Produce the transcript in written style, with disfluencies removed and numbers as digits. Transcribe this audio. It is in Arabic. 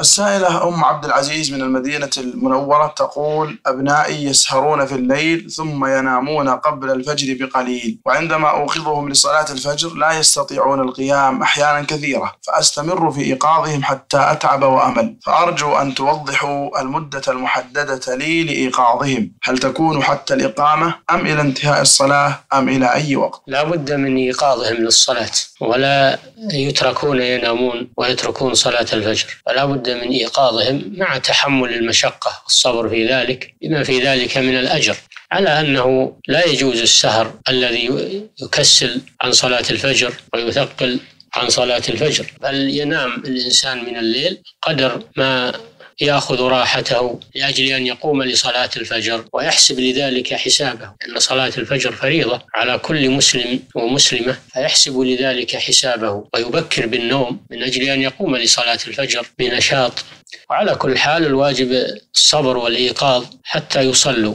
السائلة أم عبد العزيز من المدينة المنورة تقول: أبنائي يسهرون في الليل ثم ينامون قبل الفجر بقليل، وعندما أوقظهم لصلاة الفجر لا يستطيعون القيام أحيانا كثيرة، فأستمر في إيقاظهم حتى أتعب وأمل، فأرجو أن توضحوا المدة المحددة لي لإيقاظهم، هل تكون حتى الإقامة أم إلى انتهاء الصلاة أم إلى أي وقت؟ لا بد من إيقاظهم للصلاة، ولا يتركون ينامون ويتركون صلاة الفجر، فلا بد من إيقاظهم مع تحمل المشقة والصبر في ذلك بما في ذلك من الأجر، على أنه لا يجوز السهر الذي يكسل عن صلاة الفجر ويثقل عن صلاة الفجر، بل ينام الإنسان من الليل قدر ما يأخذ راحته لأجل أن يقوم لصلاة الفجر، ويحسب لذلك حسابه، أن صلاة الفجر فريضة على كل مسلم ومسلمة، فيحسب لذلك حسابه ويبكر بالنوم من أجل أن يقوم لصلاة الفجر بنشاط. وعلى كل حال الواجب الصبر والإيقاظ حتى يصلوا.